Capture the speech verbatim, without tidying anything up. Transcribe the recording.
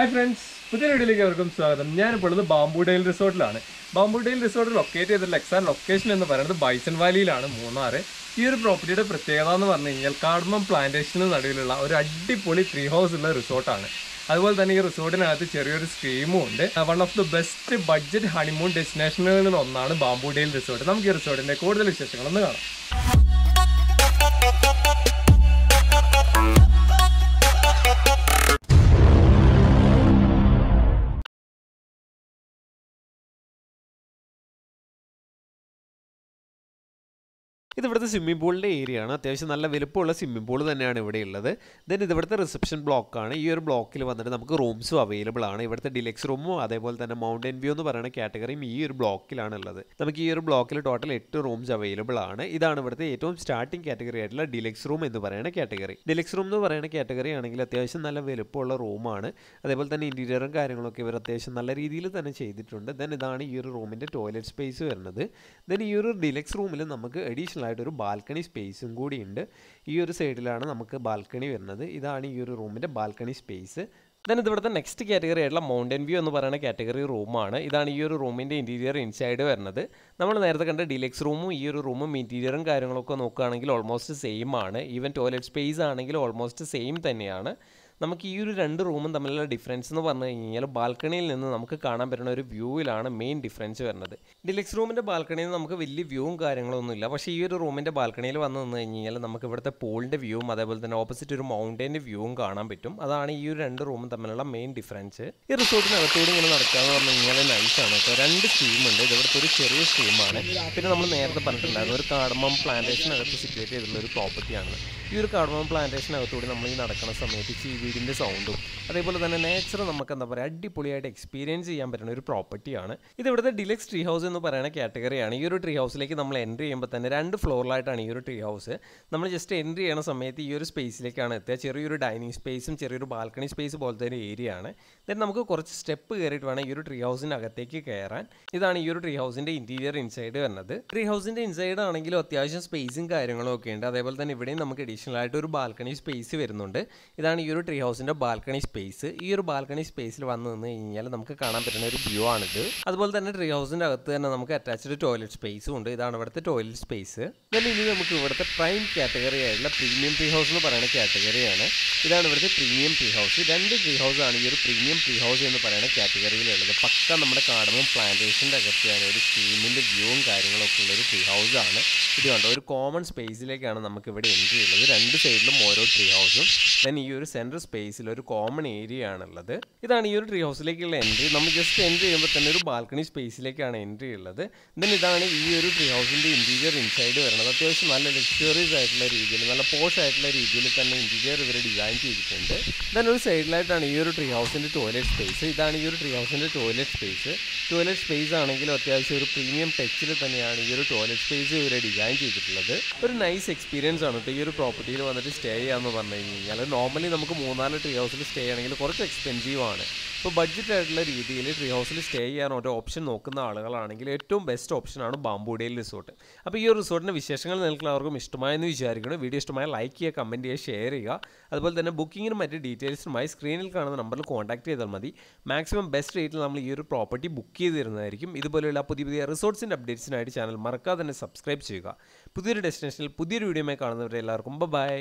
Hi friends, പുതിയ വീഡിയോയിലേക്ക് അവർക്കും സ്വാഗതം. ഞാനിപ്പോൾ ഉള്ളത് ബാംബൂ ഡെയിൽ റിസോർട്ടിലാണ്. ബാംബൂ ഡെയിൽ റിസോർട്ട് ലൊക്കേറ്റ് ചെയ്ത ലെക്സാൻ ലൊക്കേഷൻ എന്ന് പറയുന്നത് ബൈസൺ വാലിയിലാണ്, മൂന്നാർ. ഈ ഒരു പ്രോപ്പർട്ടിയുടെ പ്രത്യേകത എന്ന് പറഞ്ഞു കഴിഞ്ഞാൽ കാർഡമം പ്ലാന്റേഷന് നടുവിലുള്ള ഒരു അടിപൊളി ട്രീ ഹൗസ് ഉള്ള റിസോർട്ടാണ്. അതുപോലെ തന്നെ ഈ റിസോർട്ടിനകത്ത് ചെറിയൊരു സ്ട്രീമും ഉണ്ട്. One of the best budget honeymoon ഡെസ്റ്റിനേഷനുകളിൽ ഒന്നാണ് ബാംബൂ ഡെയിൽ റിസോർട്ട്. നമുക്ക് ഈ റിസോർട്ടിൻ്റെ കൂടുതൽ വിശേഷങ്ങളൊന്ന് കാണാം. ഇത് ഇവിടുത്തെ സ്വിമ്മിംഗ് പൂളിൻ്റെ ഏരിയ ആണ്. അത്യാവശ്യം നല്ല വലുപ്പമുള്ള സ്വിമ്മിംഗ് പൂൾ തന്നെയാണ് ഇവിടെ ഉള്ളത്. ദെൻ ഇത് ഇവിടുത്തെ റിസപ്ഷൻ ബ്ലോക്കാണ്. ഈ ഒരു ബ്ലോക്കിൽ വന്നിട്ട് നമുക്ക് റൂംസും അവൈലബിൾ ആണ്. ഇവിടുത്തെ ഡിലക്സ് റൂമും അതേപോലെ തന്നെ മൗണ്ടൻ വ്യൂ എന്ന് പറയുന്ന കാറ്റഗറിയും ഈ ഒരു ബ്ലോക്കിലാണ് ഉള്ളത്. നമുക്ക് ഈ ഒരു ബ്ലോക്കിൽ ടോട്ടൽ എട്ട് റൂംസ് അവൈലബിൾ ആണ്. ഇതാണ് ഇവിടുത്തെ ഏറ്റവും സ്റ്റാർട്ടിംഗ് കാറ്റഗറി ആയിട്ടുള്ള ഡിലക്സ് റൂം എന്ന് പറയുന്ന കാറ്റഗറി. ഡിലക്സ് റൂം എന്ന് പറയുന്ന കാറ്റഗറി ആണെങ്കിൽ അത്യാവശ്യം നല്ല വലുപ്പമുള്ള റൂമാണ്. അതേപോലെ തന്നെ ഇൻറ്റീരിയറും കാര്യങ്ങളൊക്കെ ഇവർ അത്യാവശ്യം നല്ല രീതിയിൽ തന്നെ ചെയ്തിട്ടുണ്ട്. ദെൻ ഇതാണ് ഈ ഒരു റൂമിൻ്റെ ടോയ്ലറ്റ് സ്പേസ് വരുന്നത്. ദെൻ ഈ ഒരു ഡിലക്സ് റൂമിൽ നമുക്ക് അഡീഷണൽ ആയിട്ടൊരു ബാൽക്കണി സ്പേസും കൂടിയുണ്ട്. ഈ ഒരു സൈഡിലാണ് നമുക്ക് ബാൽക്കണി വരുന്നത്. ഇതാണ് ഈ ഒരു റൂമിൻ്റെ ബാൽക്കണി സ്പേസ്. ദെൻ ഇതിവിടുത്തെ നെക്സ്റ്റ് കാറ്റഗറി ആയിട്ടുള്ള മൗണ്ടൻ വ്യൂ എന്ന് പറയുന്ന കാറ്റഗറി റൂമാണ്. ഇതാണ് ഈ ഒരു റൂമിൻ്റെ ഇൻറ്റീരിയർ ഇൻസൈഡ് വരുന്നത്. നമ്മൾ നേരത്തെ കണ്ട ഡിലക്സ് റൂമും ഈ ഒരു റൂമും ഇൻറ്റീരിയറും കാര്യങ്ങളൊക്കെ നോക്കുകയാണെങ്കിൽ ഓൾമോസ്റ്റ് സെയിം ആണ്. ഈവൻ ടോയ്ലറ്റ് സ്പേസ് ആണെങ്കിൽ ഓൾമോസ്റ്റ് സെയിം തന്നെയാണ്. നമുക്ക് ഈ ഒരു രണ്ട് റൂമും തമ്മിലുള്ള ഡിഫറൻസ് എന്ന് പറഞ്ഞു കഴിഞ്ഞാൽ ബാൽക്കണിയിൽ നിന്ന് നമുക്ക് കാണാൻ പറ്റുന്ന ഒരു വ്യൂവിലാണ് മെയിൻ ഡിഫറൻസ് വരുന്നത്. ഡിലക്സ് റൂമിൻ്റെ ബാൽക്കണിയിൽ നിന്ന് നമുക്ക് വലിയ വ്യൂവും കാര്യങ്ങളൊന്നും ഇല്ല. പക്ഷേ ഈ ഒരു റൂമിൻ്റെ ബാൽക്കണിയിൽ വന്ന് നിന്ന് കഴിഞ്ഞാൽ നമുക്ക് ഇവിടുത്തെ പൂളിൻ്റെ വ്യൂവും അതേപോലെ തന്നെ ഓപ്പോസിറ്റ് ഒരു മൗണ്ടൈൻ്റെ വ്യൂവും കാണാൻ പറ്റും. അതാണ് ഈ ഒരു രണ്ട് റൂമും തമ്മിലുള്ള മെയിൻ ഡിഫറൻസ്. ഈ റിസോർട്ടിനകത്തോട് ഇങ്ങനെ നടക്കാമെന്ന് പറഞ്ഞു കഴിഞ്ഞാൽ നൈസാണ്. ഇപ്പോൾ രണ്ട് സ്ട്രീമുണ്ട്. ഇതിവിടുത്തെ ഒരു ചെറിയ സ്ട്രീമാണ്. പിന്നെ നമ്മൾ നേരത്തെ പറഞ്ഞിട്ടുണ്ടായിരുന്നു ഒരു കാർഡമം പ്ലാന്റേഷനകത്ത് സിറ്റുവേറ്റ് ചെയ്തിട്ടുള്ള ഒരു പ്രോപ്പർട്ടിയാണ്. ഈ ഒരു കാർഡമം പ്ലാന്റേഷനകത്തോടെ നമ്മൾ ഈ നടക്കുന്ന സമയത്ത് ഈ വീടിൻ്റെ സൗണ്ടും അതേപോലെ തന്നെ നേച്ചർ നമുക്ക് എന്താ പറയുക അടിപൊളിയായിട്ട് എക്സ്പീരിയൻസ് ചെയ്യാൻ പറ്റുന്ന ഒരു പ്രോപ്പർട്ടിയാണ്. ഇത് ഇവിടുത്തെ ഡിലക്സ് ട്രീ ഹൗസ് എന്ന് പറയുന്ന കാറ്റഗറിയാണ്. ഈ ഒരു ട്രീ ഹൗസിലേക്ക് നമ്മൾ എൻട്രി ചെയ്യുമ്പോൾ തന്നെ രണ്ട് ഫ്ലോറിലായിട്ടാണ് ഈ ഒരു ട്രീ ഹൗസ്. നമ്മൾ ജസ്റ്റ് എൻട്രി ചെയ്യുന്ന സമയത്ത് ഈ ഒരു സ്പേസിലേക്കാണ് എത്തുക. ചെറിയൊരു ഡൈനിങ് സ്പേസും ചെറിയൊരു ബാൽക്കണി സ്പേസ് പോലത്തെ ഒരു ഏരിയ ആണ്. ദെൻ നമുക്ക് കുറച്ച് സ്റ്റെപ്പ് കയറിയിട്ട് വേണം ഈ ഒരു ട്രീ ഹൗസിൻ്റെ അകത്തേക്ക് കയറാൻ. ഇതാണ് ഈ ഒരു ട്രീ ഹൗസിൻ്റെ ഇൻറ്റീരിയർ ഇൻസൈഡ് വരുന്നത്. ട്രീ ഹൗസിൻ്റെ ഇൻസൈഡ് ആണെങ്കിലും അത്യാവശ്യം സ്പേസും കാര്യങ്ങളും ഒക്കെ ഉണ്ട്. അതേപോലെ തന്നെ ഇവിടെയും നമുക്ക് അഡീഷണൽ ആയിട്ട് ഒരു ബാൽക്കണി സ്പേസ് വരുന്നുണ്ട്. ഇതാണ് ഈ ഒരു ട്രീ ഹൗസിൻ്റെ ബാൽക്കണി സ്പേസ്. ഈ ഒരു ബാൽക്കണി സ്പേസിൽ വന്ന് നിന്ന് കഴിഞ്ഞാൽ നമുക്ക് കാണാൻ പറ്റുന്ന ഒരു വ്യൂ ആണിത്. അതുപോലെ തന്നെ ട്രീ ഹൗസിൻ്റെ അകത്ത് തന്നെ നമുക്ക് അറ്റാച്ച്ഡ് ടോയ്ലറ്റ് സ്പേസും ഉണ്ട്. ഇതാണ് ഇവിടുത്തെ ടോയ്ലറ്റ് സ്പേസ്. ദെൻ ഇനി നമുക്ക് ഇവിടുത്തെ പ്രൈം കാറ്റഗറി ആയിട്ടുള്ള പ്രീമിയം ട്രീ ഹൗസ് എന്ന് പറയുന്ന കാറ്റഗറിയാണ്. ഇതാണ് ഇവിടുത്തെ പ്രീമിയം ട്രീ ഹൗസ്. രണ്ട് ട്രീ ഹൗസാണ് ഈ ഒരു പ്രീമിയം ട്രീ ഹൗസ് എന്ന് പറയുന്ന കാറ്റഗറിയിലുള്ളത്. പക്ക നമ്മുടെ കാർഡമം പ്ലാന്റേഷൻ്റെ അകത്താണ് ഒരു സ്ട്രീമിൻ്റെ വ്യൂവും കാര്യങ്ങളൊക്കെ ഉള്ള ഒരു ട്രീ ഹൗസാണ്. ഇത് കണ്ടോ, ഒരു കോമൺ സ്പേസിലേക്കാണ് നമുക്ക് ഇവിടെ എൻട്രി ഉള്ളത്. രണ്ട് സൈഡിലും ഓരോ ട്രീ ഹൗസും. ദെൻ ഈ ഒരു സെൻട്രൽ സ്പേസിൽ ഒരു കോമൺ ഏരിയ ആണുള്ളത്. ഇതാണ് ഈ ഒരു ട്രീ ഹൗസിലേക്കുള്ള എൻട്രി. നമ്മൾ ജസ്റ്റ് എൻട്രി ചെയ്യുമ്പോൾ തന്നെ ഒരു ബാൽക്കണി സ്പേസിലേക്കാണ് എൻട്രി ഉള്ളത്. ദെൻ ഇതാണ് ഈ ഒരു ട്രീ ഹൗസിൻ്റെ ഇൻറ്റീരിയർ ഇൻസൈഡ് വരുന്നത്. അത്യാവശ്യം നല്ല ലക്ഷ്വറീസ് ആയിട്ടുള്ള രീതിയിൽ, നല്ല പോഷ് ആയിട്ടുള്ള രീതിയിൽ തന്നെ ഇൻറ്റീരിയർ ഇവർ ഡിസൈൻ ചെയ്തിട്ടുണ്ട്. ദെൻ ഒരു സൈഡിലായിട്ടാണ് ഈ ഒരു ട്രീ ഹൗസിൻ്റെ ടോയ്ലറ്റ് സ്പേസ്. ഇതാണ് ഈ ഒരു ട്രീ ഹൗസിൻ്റെ ടോയ്ലറ്റ് സ്പേസ്. ടോയ്ലറ്റ് സ്പേസ് ആണെങ്കിലും അത്യാവശ്യം ഒരു പ്രീമിയം ടച്ചിൽ തന്നെയാണ് ഈ ഒരു ടോയ്ലറ്റ് സ്പേസ് ഇവർ ഡിസൈൻ ചെയ്തിട്ടുള്ളത്. ഒരു നൈസ് എക്സ്പീരിയൻസ് ആണ് ഈ ഒരു പ്രോപ്പർട്ടിയിൽ വന്നിട്ട് സ്റ്റേ ചെയ്യാമെന്ന് പറഞ്ഞു കഴിഞ്ഞാൽ. നോർമലി നമുക്ക് മൂന്നാല് ട്രീ ഹൗസിൽ സ്റ്റേ ആണെങ്കിൽ കുറച്ച് എക്സ്പെൻസീവ് ആണ്. ഇപ്പോൾ ബഡ്ജറ്റ് ആയിട്ടുള്ള രീതിയിൽ ട്രീ ഹൗസിൽ സ്റ്റേ ചെയ്യാൻ ഒരു ഓപ്ഷൻ നോക്കുന്ന ആളുകളാണെങ്കിൽ ഏറ്റവും ബെസ്റ്റ് ഓപ്ഷനാണ് ബാംബൂ ഡെയിൽ റിസോർട്ട്. അപ്പോൾ ഈ ഒരു റിസോർട്ടിൻ്റെ വിശേഷങ്ങൾ നിങ്ങൾക്ക് എല്ലാവർക്കും ഇഷ്ടമായെന്ന് വിചാരിക്കണം. വീഡിയോ ഇഷ്ടമായ ലൈക്ക് ചെയ്യുക, കമൻറ്റ് ചെയ്യുക, ഷെയർ ചെയ്യുക. അതുപോലെ തന്നെ ബുക്കിങ്ങിനും മറ്റ് ഡീറ്റെയിൽസുമായി സ്ക്രീനിൽ കാണുന്ന നമ്പറിൽ കോൺടാക്ട് ചെയ്താൽ മതി. മാക്സിമം ബെസ്റ്റ് റേറ്റിൽ നമ്മൾ ഈ ഒരു പ്രോപ്പർട്ടി ബുക്ക് ചെയ്ത് തരുന്നതായിരിക്കും. ഇതുപോലെയുള്ള പുതിയ പുതിയ റിസോർട്ട്സിൻ്റെ അപ്ഡേറ്റ്സിനായിട്ട് ചാനൽ മറക്കാതെ തന്നെ സബ്സ്ക്രൈബ് ചെയ്യുക. പുതിയൊരു ഡെസ്റ്റിനേഷനിൽ പുതിയൊരു വീഡിയോമായി കാണുന്നവരെ എല്ലാവർക്കും ബൈ.